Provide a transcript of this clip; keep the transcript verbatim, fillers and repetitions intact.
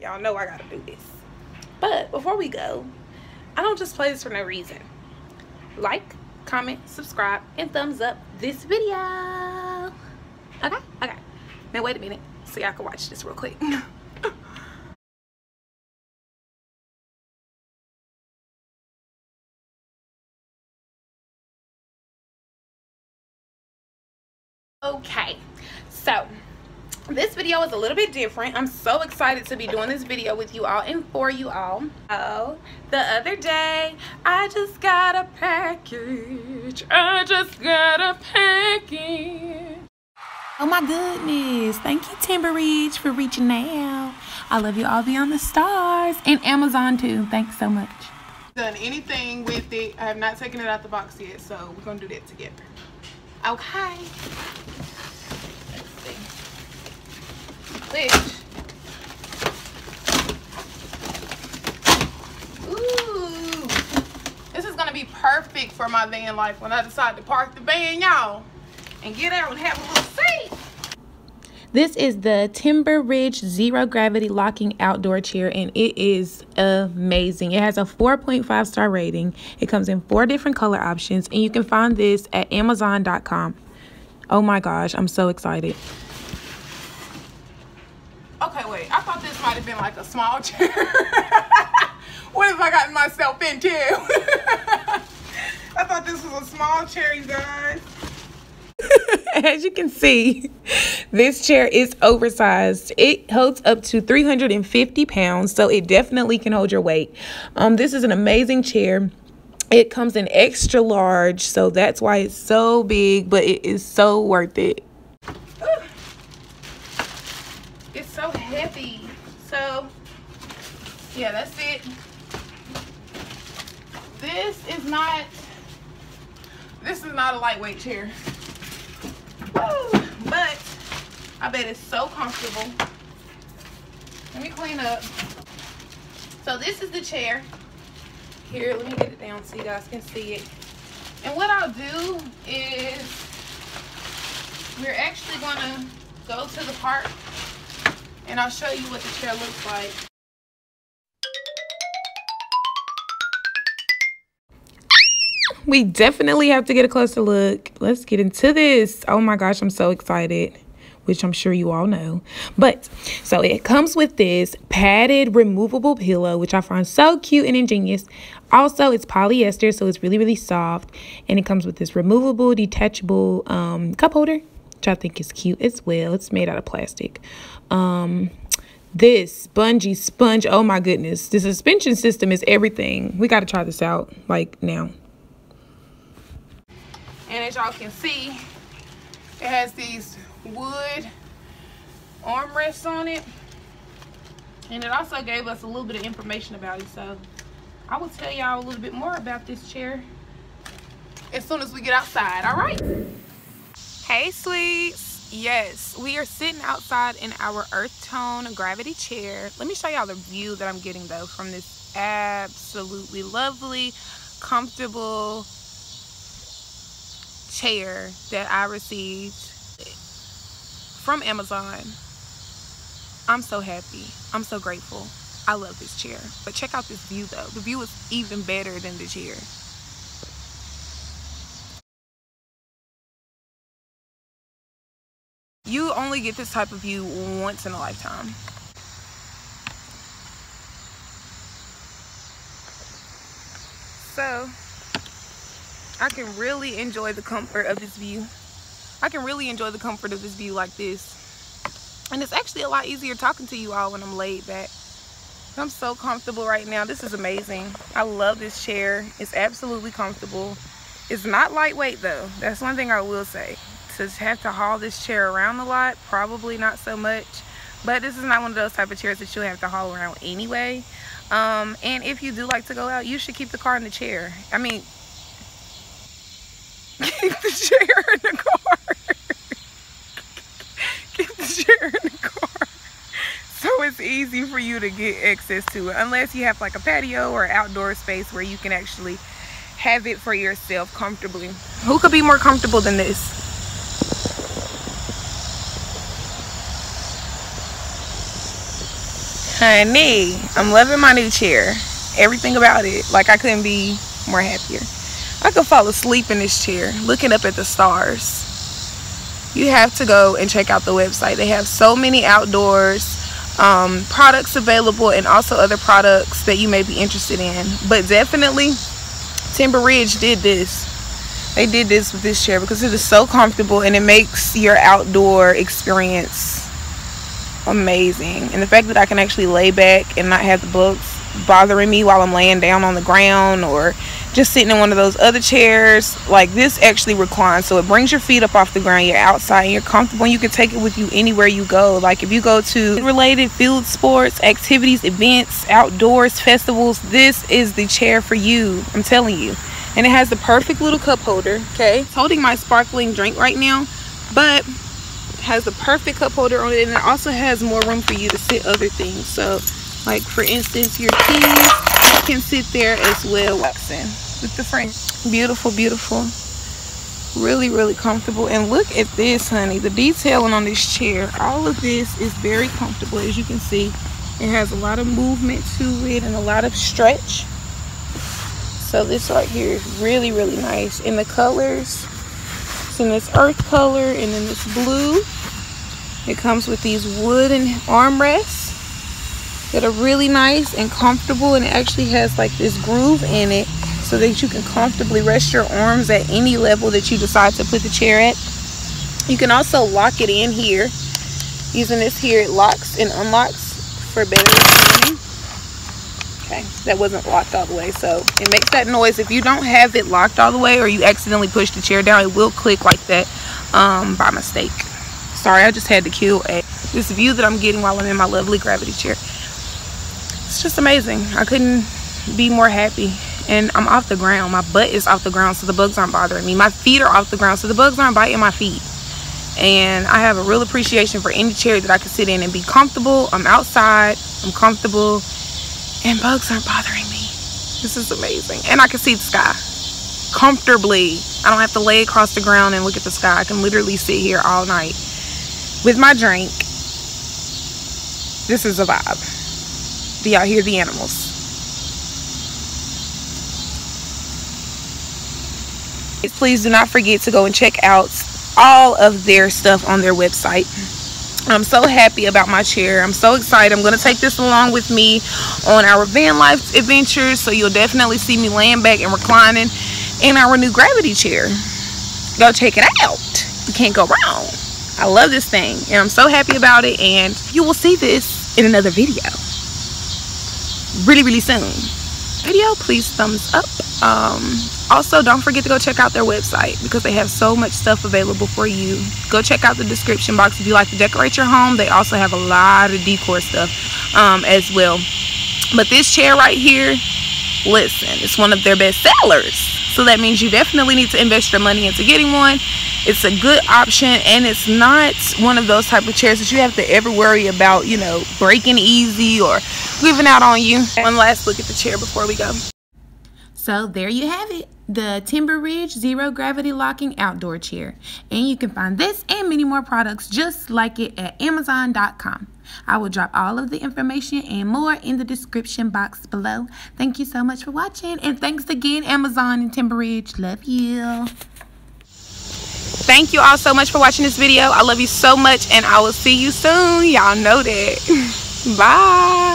Y'all know I gotta do this. But before we go, I don't just play this for no reason. Like, comment, subscribe, and thumbs up this video. Okay, okay. Now wait a minute so y'all can watch this real quick. Okay, so this video is a little bit different. I'm so excited to be doing this video with you all and for you all. Oh, the other day I just got a package. I just got a package. Oh my goodness, thank you Timber Ridge for reaching out. I love you all beyond the stars, and Amazon too. Thanks so much. Done anything with it. I have not taken it out the box yet, so we're gonna do that together. Okay. Which, ooh, this is gonna be perfect for my van life when I decide to park the van, y'all, and get out and have a little seat. This is the Timber Ridge Zero Gravity Locking Outdoor Chair, and it is amazing. It has a four point five star rating. It comes in four different color options, and you can find this at Amazon dot com. Oh my gosh, I'm so excited. Okay, wait, I thought this might have been like a small chair. What have I gotten myself into? I thought this was a small chair, you guys. As you can see, this chair is oversized. It holds up to three hundred fifty pounds, so it definitely can hold your weight. Um, this is an amazing chair. It comes in extra large, so that's why it's so big, but it is so worth it. It's so heavy. So yeah, that's it. This is not this is not a lightweight chair. Woo! But I bet it's so comfortable. Let me clean up. So this is the chair. Here, let me get it down so you guys can see it. And what I'll do is we're actually gonna go to the park, and I'll show you what the chair looks like. We definitely have to get a closer look. Let's get into this. Oh my gosh, I'm so excited, which I'm sure you all know. But so it comes with this padded removable pillow, which I find so cute and ingenious. Also, it's polyester, so it's really, really soft. And it comes with this removable, detachable um, cup holder, which I think is cute as well. It's made out of plastic. Um, this bungee sponge, oh my goodness. The suspension system is everything. We got to try this out, like, now. And as y'all can see, it has these wood armrests on it. And it also gave us a little bit of information about it. So I will tell y'all a little bit more about this chair as soon as we get outside, all right? Hey sweets, yes, we are sitting outside in our earth tone gravity chair. Let me show y'all the view that I'm getting though from this absolutely lovely, comfortable chair that I received from Amazon. I'm so happy, I'm so grateful. I love this chair, but check out this view though. The view is even better than the chair. You only get this type of view once in a lifetime. So, I can really enjoy the comfort of this view. I can really enjoy the comfort of this view like this. And it's actually a lot easier talking to you all when I'm laid back. I'm so comfortable right now. This is amazing. I love this chair. It's absolutely comfortable. It's not lightweight though. That's one thing I will say. To have to haul this chair around a lot, probably not so much, but this is not one of those type of chairs that you'll have to haul around anyway. Um, and if you do like to go out, you should keep the car in the chair. I mean, keep the chair in the car. Keep the chair in the car. So it's easy for you to get access to it, unless you have like a patio or outdoor space where you can actually have it for yourself comfortably. Who could be more comfortable than this? Honey, I'm loving my new chair. Everything about it. Like, I couldn't be more happier. I could fall asleep in this chair looking up at the stars. You have to go and check out the website. They have so many outdoors um, products available, and also other products that you may be interested in. But definitely, Timber Ridge did this. They did this with this chair because it is so comfortable, and it makes your outdoor experience amazing. And the fact that I can actually lay back and not have the bugs bothering me while I'm laying down on the ground or just sitting in one of those other chairs, like this actually reclines, so it brings your feet up off the ground. You're outside and you're comfortable, and you can take it with you anywhere you go. Like, if you go to related field sports, activities, events, outdoors, festivals, this is the chair for you, I'm telling you. And it has the perfect little cup holder. Okay, it's holding my sparkling drink right now, but it has the perfect cup holder on it, and it also has more room for you to sit other things. So, like, for instance, your keys, you can sit there as well, waxing with the frame. Beautiful, beautiful. Really, really comfortable. And look at this, honey. The detailing on this chair. All of this is very comfortable, as you can see. It has a lot of movement to it and a lot of stretch. So this right here is really, really nice. And the colors, it's in this earth color and then this blue. It comes with these wooden armrests that are really nice and comfortable, and it actually has like this groove in it so that you can comfortably rest your arms at any level that you decide to put the chair at. You can also lock it in here. Using this here, it locks and unlocks for better listening. Okay, that wasn't locked all the way, so it makes that noise. If you don't have it locked all the way, or you accidentally push the chair down, it will click like that um, by mistake. Sorry, I just had to kill a, this view that I'm getting while I'm in my lovely gravity chair. It's just amazing. I couldn't be more happy. And I'm off the ground. My butt is off the ground, so the bugs aren't bothering me. My feet are off the ground, so the bugs aren't biting my feet. And I have a real appreciation for any chair that I can sit in and be comfortable. I'm outside, I'm comfortable, and bugs aren't bothering me. This is amazing. And I can see the sky comfortably. I don't have to lay across the ground and look at the sky. I can literally sit here all night with my drink. This is a vibe. Do y'all hear the animals? Please do not forget to go and check out all of their stuff on their website. I'm so happy about my chair. I'm so excited. I'm going to take this along with me on our van life adventures, so you'll definitely see me laying back and reclining in our new gravity chair. Go check it out. You can't go wrong. I love this thing, and I'm so happy about it, and you will see this in another video really, really soon. Video, please thumbs up. Um also, don't forget to go check out their website, because they have so much stuff available for you. Go check out the description box if you like to decorate your home. They also have a lot of decor stuff um as well. But this chair right here, listen, it's one of their best sellers, so that means you definitely need to invest your money into getting one. It's a good option, and it's not one of those type of chairs that you have to ever worry about, you know, breaking easy or giving out on you. One last look at the chair before we go. So there you have it, the Timber Ridge Zero Gravity Locking Outdoor Chair. And you can find this and many more products just like it at Amazon dot com. I will drop all of the information and more in the description box below. Thank you so much for watching, and thanks again, Amazon and Timber Ridge. Love you. Thank you all so much for watching this video. I love you so much, and I will see you soon. Y'all know that. Bye.